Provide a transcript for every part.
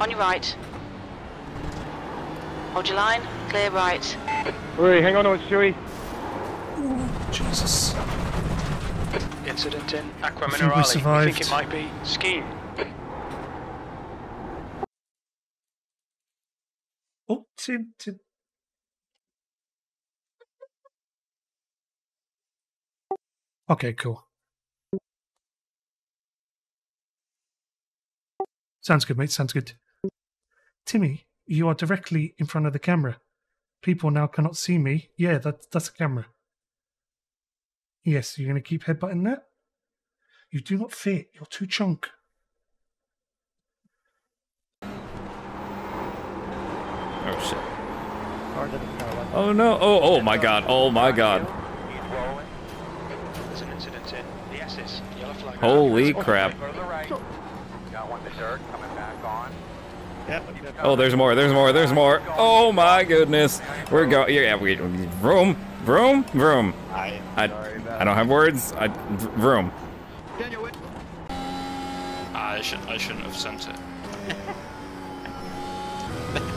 On your right. Hold your line, clear right. Hurry, hang on to it, Stewie. Ooh, Jesus. Incident in Aquaminorale. I think it might be skiing. Oh, Tim. Okay, cool. Sounds good, mate. Sounds good. Timmy, you are directly in front of the camera. People now cannot see me. Yeah, that's a camera. Yes, you're going to keep headbutting that? You do not fit. You're too chunk. Oh, shit. Oh, no. Oh my God. Oh, my God. Holy crap. Oh, there's more. Oh my goodness. We're going. Yeah, we vroom. I don't have words. Vroom. I shouldn't have sent it.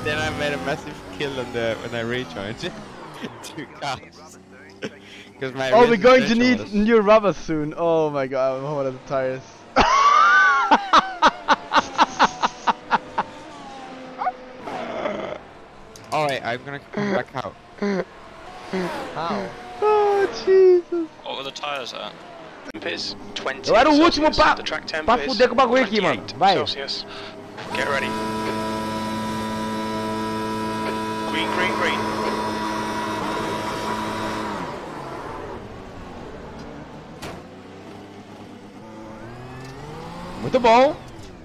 Then I made a massive kill on the when I recharged it. 2 cars. Oh, we're going to need new rubber soon. Oh my God, I'm hot as the tires. Alright, I'm gonna come back out. How? Oh, Jesus. What were the tires at? It's 20. Right, the último papo de bagulho aqui, mano. Vai. Get ready. Green. Muito bom,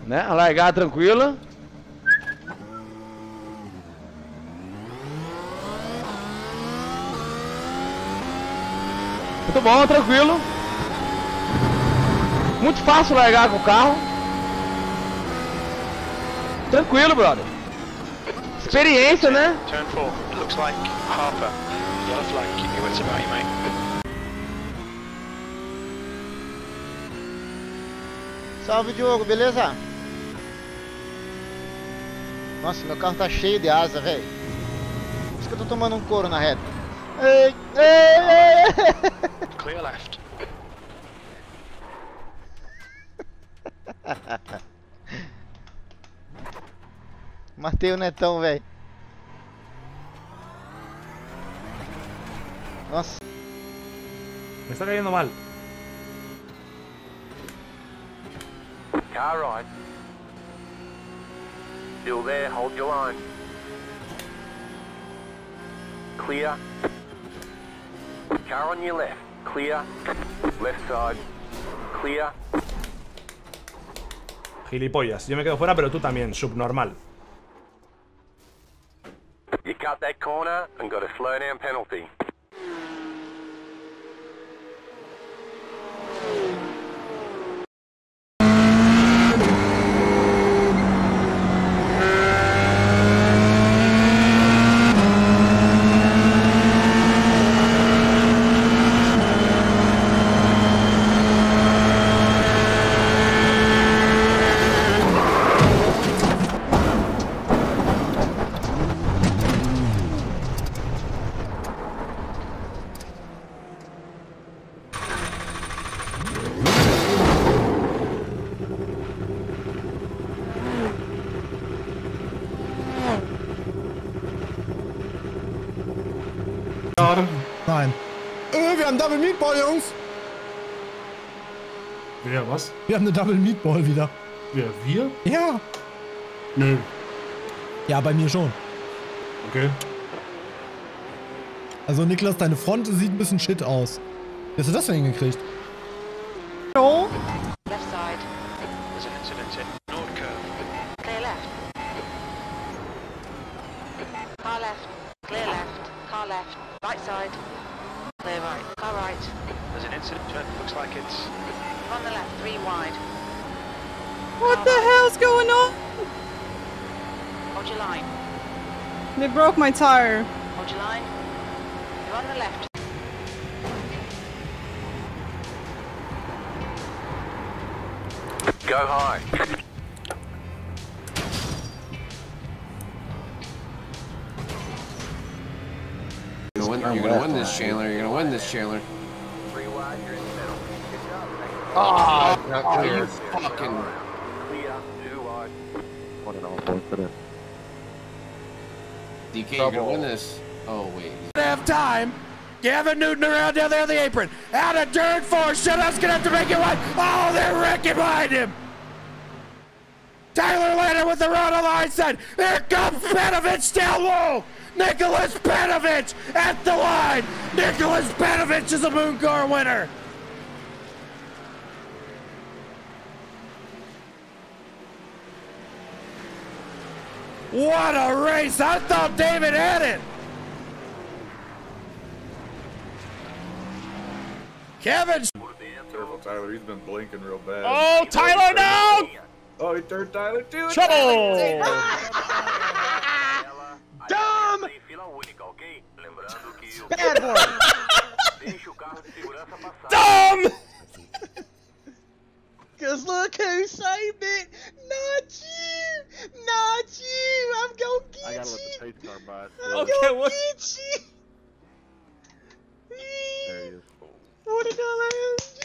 né? A largada tranquila. Muito bom, tranquilo. Muito fácil largar com o carro. Tranquilo, brother. Experiência, né? Turn 4. It looks like Harper. Yellow flag. Keep your wits about you, mate. Salve, Diogo, beleza? Nossa, meu carro tá cheio de asa, velho. Por isso que eu tô tomando um couro na reta. Ei. Clear left. Matei o netão, velho. Nossa. Me está caindo mal. Car right. Still there, hold your line. Clear. Car on your left. Clear. Left side. Clear. Gilipollas, yo me quedo fuera, pero tú también, subnormal. You cut that corner and got a slow down penalty. Nein. Wir haben Double Meatball, Jungs! Wer, was? Wir haben eine Double Meatball wieder. Wer, wir? Ja! Nö. Ja, bei mir schon. Okay. Also Niklas, deine Front sieht ein bisschen shit aus. Wie hast du das denn hingekriegt? No. Left side. There's an incident in North Curve. Clear left. Car left. Clear left. Car left. Right side. Clear right. Car right. There's an incident. Looks like it's on the left. 3 wide. What the hell's going on? Hold your line. They broke my tire. Hold your line. You're on the left. Go high. You're gonna win this, Chandler. Three wide, you're in the middle. Good job. Not clear. Fucking. What an awful incident. DK, you're gonna win this. Oh wait. Half time. Gavin Newton around down there on the apron. Out of turn four. Shutup's gonna have to make it wide. Oh, they're wrecking behind him. Tyler Leonard with the run on the right side. Here comes Penovich down low. Nicholas Penovich at the line. Nicholas Penovich is a Moon Car winner. What a race. I thought David had it. Kevin. Careful, Tyler. He's been blinking real bad. Oh, Tyler, no! Oh, he turned Tyler, too. Trouble! Dumb! Bad boy! Dumb! Cause look who saved it! Not you! Not you! I'm gonna get you! I gotta let the tape car by it. I'm gonna get you! There he is. What a dumbass!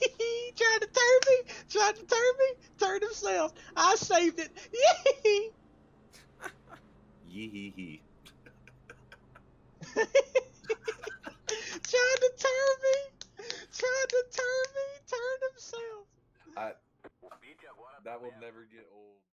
He tried to turn me! Turned himself! I saved it! Yee hee hee!